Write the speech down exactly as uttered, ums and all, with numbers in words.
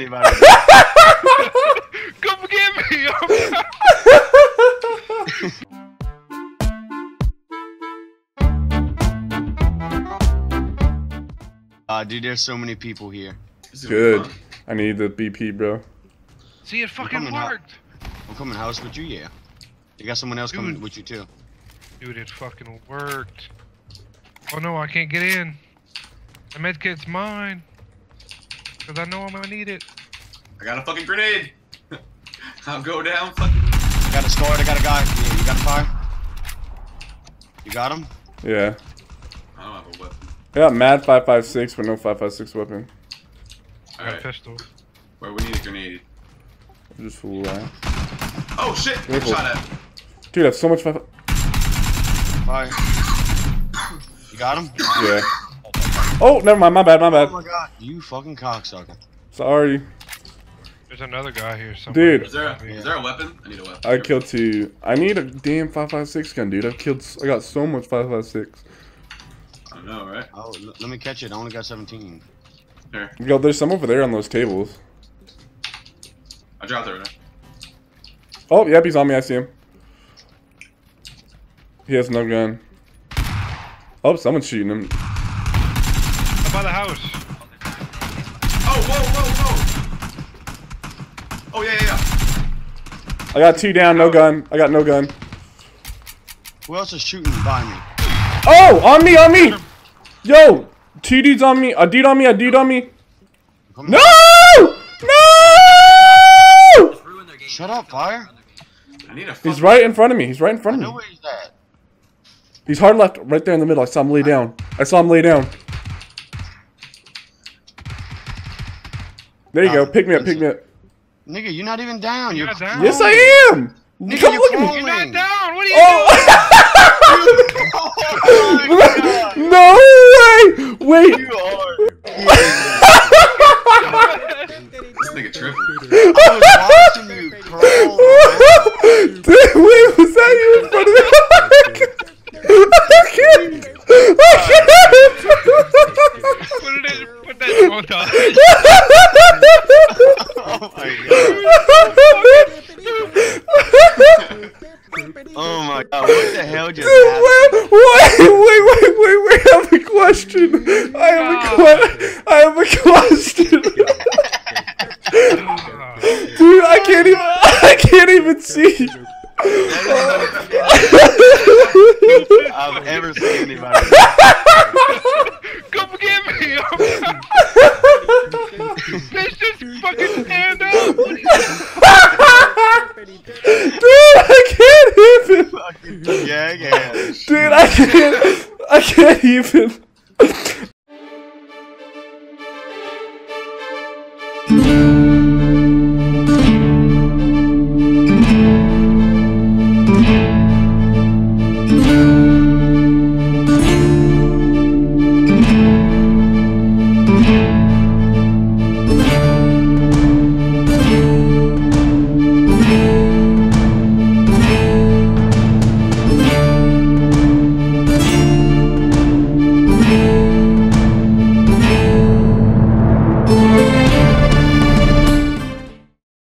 anybody. Come get me! uh, dude, there's so many people here. Good. I need the B P, bro. See, it fucking worked! I'm coming house with you, yeah. You got someone else dude. coming with you, too. Dude, it fucking worked. Oh no, I can't get in. The medkit's mine. Cause I know I'm gonna need it. I got a fucking grenade. I'll go down fucking. I got a sword, I got a guy. Yeah, you got a fire? You got him? Yeah. I don't have a weapon. I got mad five five six but no five five six weapon. I got right. a pistol. Wait, we need a grenade. I'm just full line. Oh shit! I shot at. Dude, I have so much five. Bye. You got him? Yeah. Oh, never mind. My bad. My bad. Oh my god. You fucking cocksucker. Sorry. There's another guy here somewhere. Dude. Is there, a, is there a weapon? I need a weapon. I killed two. I need a damn five five six gun, dude. I've killed. I got so much five five six. I know, right? Oh, let me catch it. I only got seventeen. Here. Yo, there's some over there on those tables. I dropped it right now. Oh, yep. He's on me. I see him. He has no gun. Oh, someone's shooting him. By the house. Oh, whoa, whoa, whoa. Oh, yeah, yeah, yeah. I got two down, no gun. I got no gun. Who else is shooting by me? Oh, on me, on me. Yo, two dudes on me. A dude on me, a dude on me. No! No! Shut up, fire. I need a he's right in front of me. He's right in front of me. He's, he's hard left, right there in the middle. I saw him lay down. I saw him lay down. There you go. Pick me up. Pick me up. Nigga, you're not even down. You're, you're not down. Yes, I am. Nigga, come look at me. You're not down. What are you oh. doing? Oh no way. Wait. You are. This nigga tripping. I was watching you crawl. Dude, wait, was that you in front of me? I can't. I can't. Put it in. Put that on. Oh my god. Oh my god, what the hell just happened? Wait, wait, wait, wait, wait, I have a question. I have a question. I have a question. Dude, I can't even I can't even see. I've ever seen anybody. Come get me! Bitch, just fucking stand up! Dude, I can't even! Dude, I can't, I can't even! I can't even!